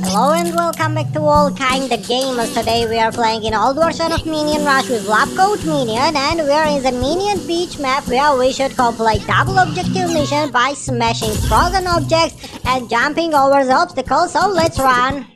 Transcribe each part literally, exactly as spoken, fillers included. Hello and welcome back to All Kind of Gamers. Today we are playing an old version of Minion Rush with Lab Coat Minion, and we are in the Minion Beach map where we should complete double objective mission by smashing frozen objects and jumping over the obstacles, so let's run.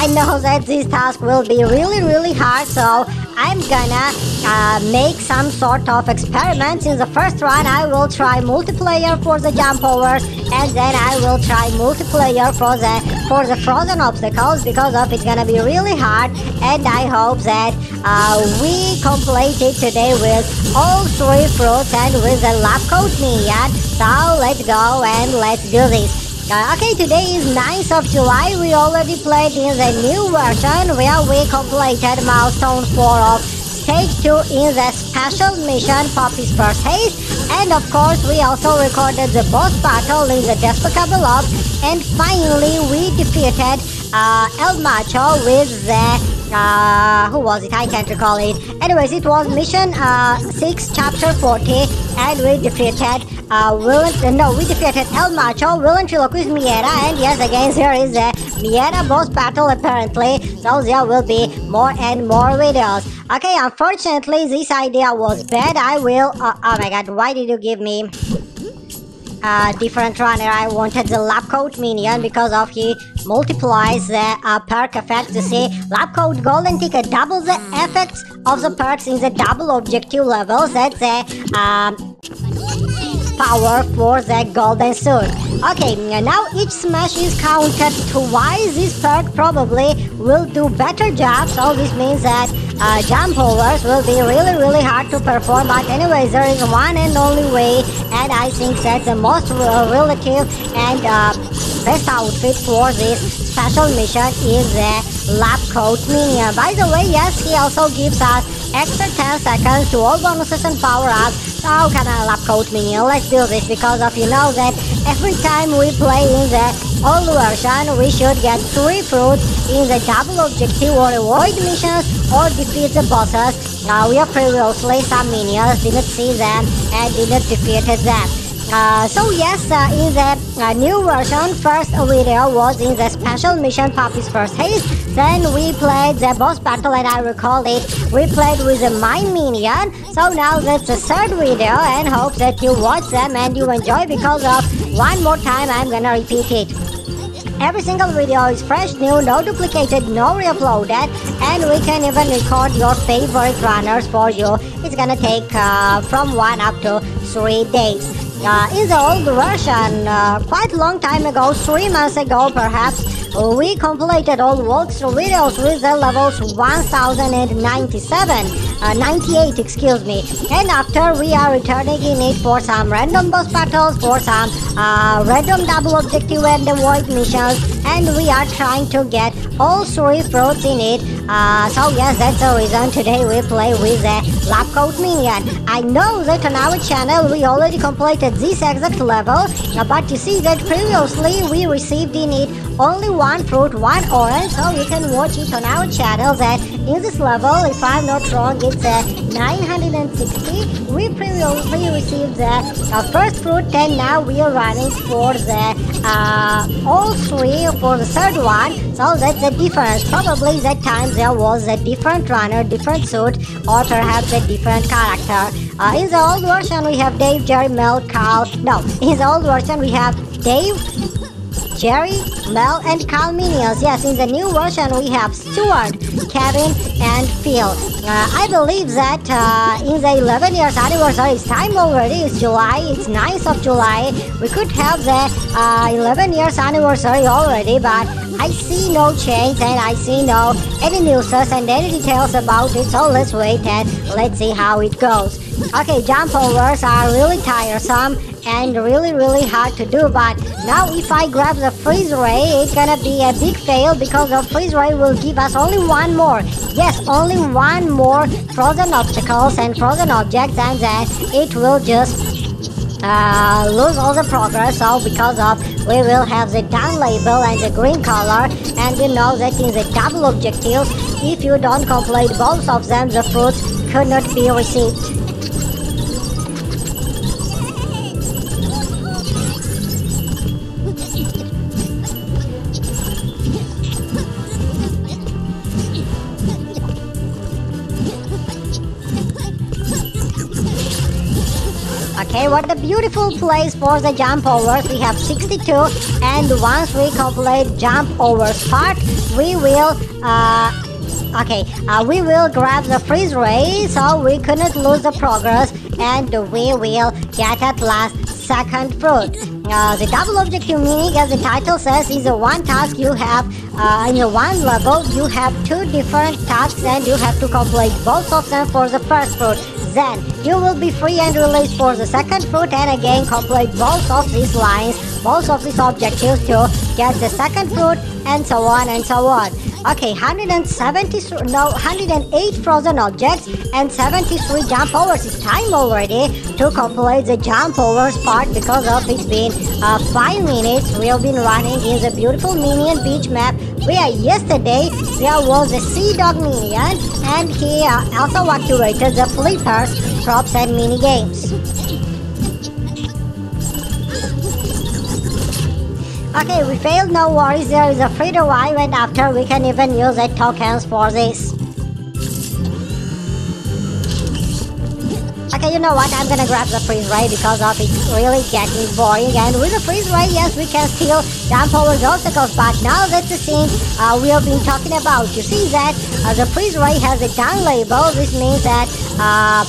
I know that this task will be really really hard, so I'm gonna uh, make some sort of experiments. In the first run I will try multiplayer for the jump overs, and then I will try multiplayer for the for the frozen obstacles, because of it's gonna be really hard, and I hope that uh, we complete it today with all three fruits and with the Lab Coat Minion. So let's go and let's do this. Uh, okay, today is ninth of July. We already played in the new version where we completed milestone four of stage two in the special mission Poppy's First Haze, and of course we also recorded the boss battle in the Despicable Vlog, and finally we defeated uh, El Macho with the Uh, who was it? I can't recall it. Anyways, it was mission uh, six, chapter forty, and we defeated uh, Willen. Uh, no, we defeated El Macho, Willen Chiloquis Miera, and yes, again there is a Miera boss battle apparently. So there will be more and more videos. Okay, unfortunately, this idea was bad. I will. Uh, oh my God! Why did you give me? Uh, different runner? I wanted the Lab Coat Minion because of he multiplies the uh, perk effects. You see, Lab Coat Golden Ticket doubles the effects of the perks in the double objective levels. That's the uh, power for the golden suit. Okay, now each smash is counted twice. This perk probably will do better job, so this means that Uh, jump overs will be really really hard to perform, but anyways there is one and only way, and I think that's the most uh, relative and uh, best outfit for this special mission is the Lab Coat Minion. By the way, yes, he also gives us extra ten seconds to all bonuses and power-ups. So can I Lab Coat Minion, let's do this, because of you know that every time we play in the old version we should get three fruits in the double objective or avoid missions or defeat the bosses. Now uh, we have previously some minions, didn't see them and didn't defeat them. Uh, so yes, uh, in the uh, new version, first video was in the special mission Poppy's First Haze. Then we played the boss battle, and I recall it. We played with the mine minion. So now that's the third video, and hope that you watch them and you enjoy, because of one more time I'm gonna repeat it. Every single video is fresh, new, no duplicated, no re-uploaded, and we can even record your favorite runners for you. It's gonna take uh, from one up to three days. Uh, in the old version, uh, quite a long time ago, three months ago perhaps, we completed all walkthrough videos with the levels one thousand ninety-seven, uh, ninety-eight, excuse me. And after we are returning in it for some random boss battles, for some uh, random double objective and avoid missions, and we are trying to get all three fruits in it. Uh, so yes, that's the reason today we play with the Lab Coat Minion. I know that on our channel we already completed this exact level, but you see that previously we received in it only one fruit, one orange, so you can watch it on our channel. That in this level, if I'm not wrong, it's uh, nine hundred sixty. We previously received the uh, first fruit, and now we are running for the uh, all three for the third one. So that's the difference. Probably that time there was a different runner, different suit, or perhaps a different character. Uh, in the old version we have Dave, Jerry, Mel, Carl. No, in the old version we have Dave, Jerry, Mel, and Carl minions. Yes, in the new version we have Stuart, Kevin, and Phil. Uh, I believe that uh, in the eleven years anniversary, it's time already, it's July, it's ninth of July. We could have the uh, eleven years anniversary already, but I see no change and I see no any news and any details about it, so let's wait and let's see how it goes. Okay, jump overs are really tiresome and really really hard to do, but now if I grab the freeze ray it's gonna be a big fail, because the freeze ray will give us only one more, yes, only one more frozen obstacles and frozen objects, and then it will just uh, lose all the progress. So because of we will have the down label and the green color, and you know that in the double objectives if you don't complete both of them the fruits could not be received. And what a beautiful place for the jump overs. We have sixty-two, and once we complete jump overs part, we will uh, okay uh, we will grab the freeze ray, so we couldn't lose the progress, and we will get at last second fruit. Uh, the double objective mini, as the title says, is a one task. You have uh, in a one level you have two different tasks, and you have to complete both of them for the first fruit. Then you will be free and released for the second fruit, and again complete both of these lines, both of these objectives to get the second fruit, and so on and so on. Okay, one hundred seventy, no, one hundred eight frozen objects and seventy-three jump overs. It's time already to complete the jump overs part, because of it's been uh, five minutes. We have been running in the beautiful Minion Beach map, where yesterday there was a Sea Dog minion, and he uh, also activated the flippers, props, and mini games. Okay, we failed, no worries, there is a free revive, and after we can even use the tokens for this. Okay, you know what, I'm gonna grab the freeze ray, because of it's really getting boring, and with the freeze ray, yes, we can still jump over the obstacles, but now that's the thing uh, we have been talking about. You see that uh, the freeze ray has a down label. This means that uh,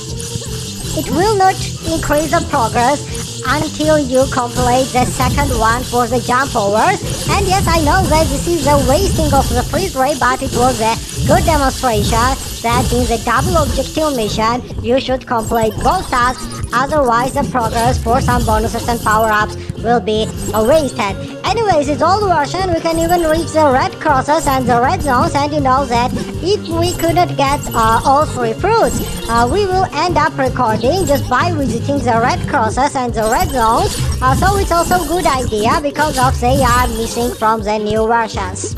it will not increase the progress until you complete the second one for the jump overs. And yes, I know that this is the wasting of the freeze ray, but it was a good demonstration that in the double objective mission you should complete both tasks, otherwise the progress for some bonuses and power-ups will be wasted. Anyways, it's old version, we can even reach the red crosses and the red zones, and you know that if we couldn't get uh, all three fruits, uh, we will end up recording just by visiting the red crosses and the red zones, uh, so it's also a good idea, because of they are missing from the new versions.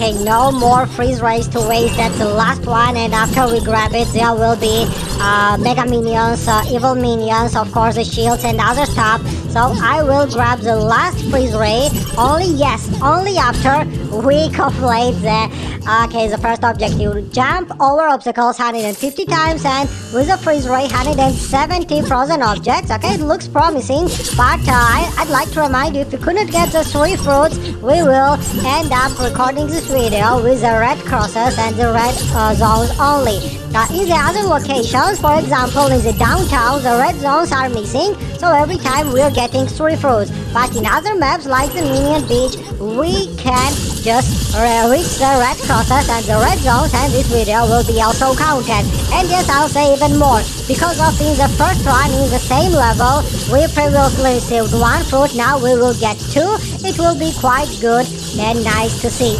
Okay, no more freeze rays to waste, that's the last one, and after we grab it, there will be uh, mega minions, uh, evil minions, of course the shields and other stuff, so I will grab the last freeze ray, only, yes, only after we complete the, okay, the first objective, jump over obstacles one hundred fifty times, and with a freeze ray, one hundred seventy frozen objects. Okay, it looks promising, but uh, I, I'd like to remind you, if you couldn't get the three fruits, we will end up recording this video with the red crosses and the red uh, zones only. Uh, in the other locations, for example in the downtown, the red zones are missing, so every time we're getting three fruits, but in other maps like the Minion Beach, we can just reach the red crosses and the red zones, and this video will be also counted. And yes, I'll say even more, because of in the first one, in the same level, we previously received one fruit, now we will get two. It will be quite good and nice to see.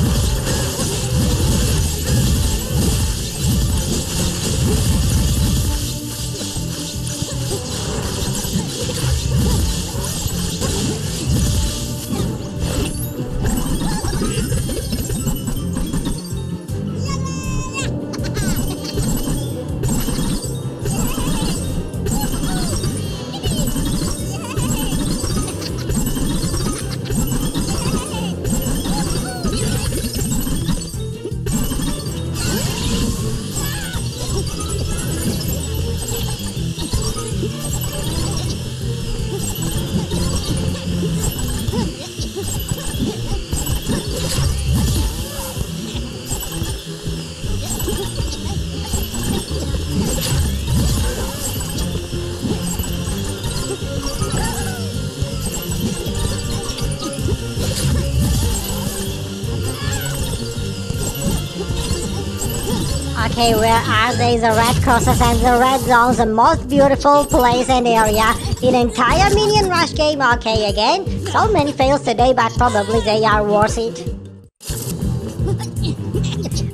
Okay, where are they? The red crosses and the red zones, the most beautiful place and area in entire Minion Rush game. Okay, again, so many fails today, but probably they are worth it.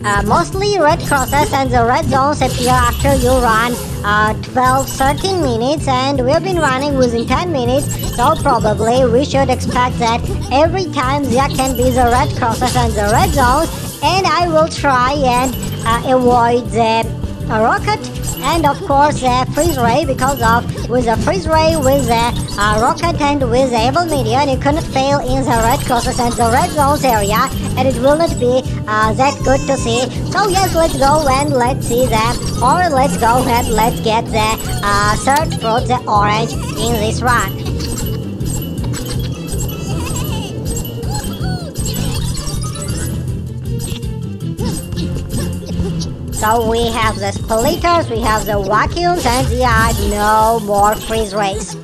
Uh, mostly red crosses and the red zones appear after you run uh, twelve to thirteen minutes, and we've been running within ten minutes, so probably we should expect that every time there can be the red crosses and the red zones, and I will try and uh, avoid the a rocket and of course a freeze ray, because of with a freeze ray, with a, a rocket and with a able median, you cannot fail in the red crosses and the red zones area, and it will not be uh, that good to see. So yes, let's go and let's see that, or let's go and let's get the uh, third fruit, the orange, in this run. So we have the splitters, we have the vacuums, and there are no more freeze rays.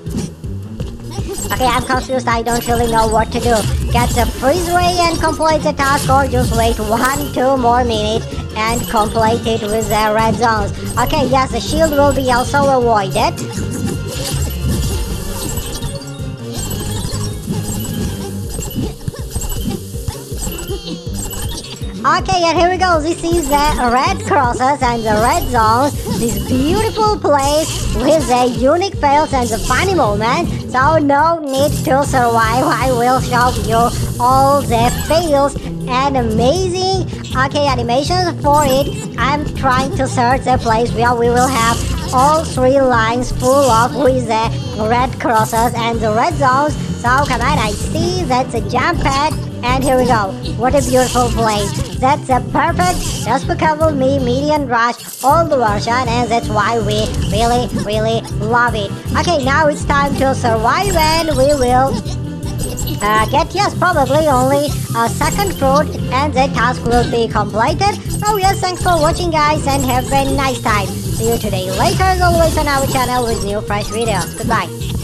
Okay, I'm confused, I don't really know what to do. Get the freeze ray and complete the task, or just wait one, two more minutes and complete it with the red zones. Okay, yes, the shield will be also avoided. Okay, and here we go, this is the red crosses and the red zones, this beautiful place with the unique fails and the funny moment, so no need to survive, I will show you all the fails and amazing, okay, animations for it. I'm trying to search the place where we will have all three lines full of with the red crosses and the red zones, so come on, I see that's a jump pad, and here we go, what a beautiful place. That's a perfect Despicable Me Minion Rush old version, and that's why we really, really love it. Okay, now it's time to survive, and we will uh, get, yes, probably only a second fruit, and the task will be completed. So yes, thanks for watching, guys, and have a nice time. See you today later, as always, on our channel with new fresh videos. Goodbye.